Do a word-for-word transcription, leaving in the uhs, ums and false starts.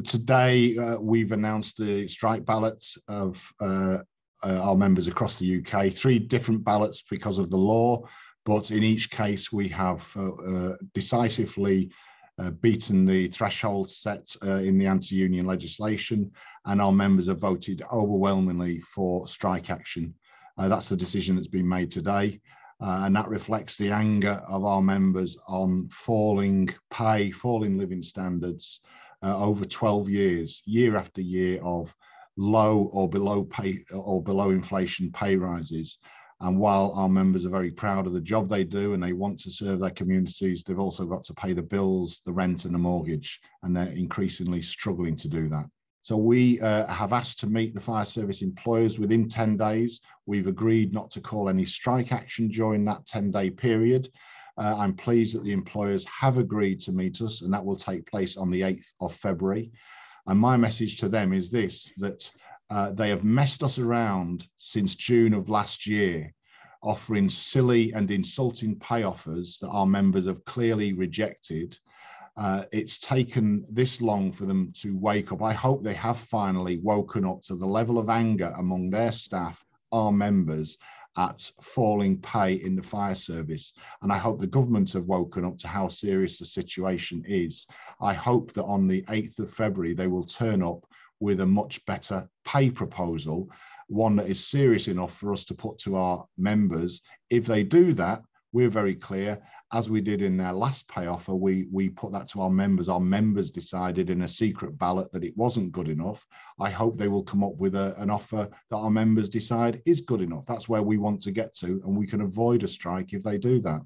today uh, we've announced the strike ballots of uh, uh, our members across the U K, three different ballots because of the law, but in each case we have uh, uh, decisively uh, beaten the threshold set uh, in the anti-union legislation, and our members have voted overwhelmingly for strike action. Uh, that's the decision that's been made today. Uh, and that reflects the anger of our members on falling pay, falling living standards uh, over twelve years, year after year of low or below pay or below inflation pay rises. And while our members are very proud of the job they do and they want to serve their communities, they've also got to pay the bills, the rent and the mortgage, and they're increasingly struggling to do that. So we uh, have asked to meet the fire service employers within ten days. We've agreed not to call any strike action during that ten day period. Uh, I'm pleased that the employers have agreed to meet us, and that will take place on the eighth of February. And my message to them is this, that uh, they have messed us around since June of last year, offering silly and insulting pay offers that our members have clearly rejected. Uh, it's taken this long for them to wake up. I hope they have finally woken up to the level of anger among their staff, our members, at falling pay in the fire service. And I hope the government have woken up to how serious the situation is. I hope that on the eighth of February, they will turn up with a much better pay proposal, one that is serious enough for us to put to our members. If they do that, we're very clear, as we did in our last pay offer, we, we put that to our members. Our members decided in a secret ballot that it wasn't good enough. I hope they will come up with a, an offer that our members decide is good enough. That's where we want to get to, and we can avoid a strike if they do that.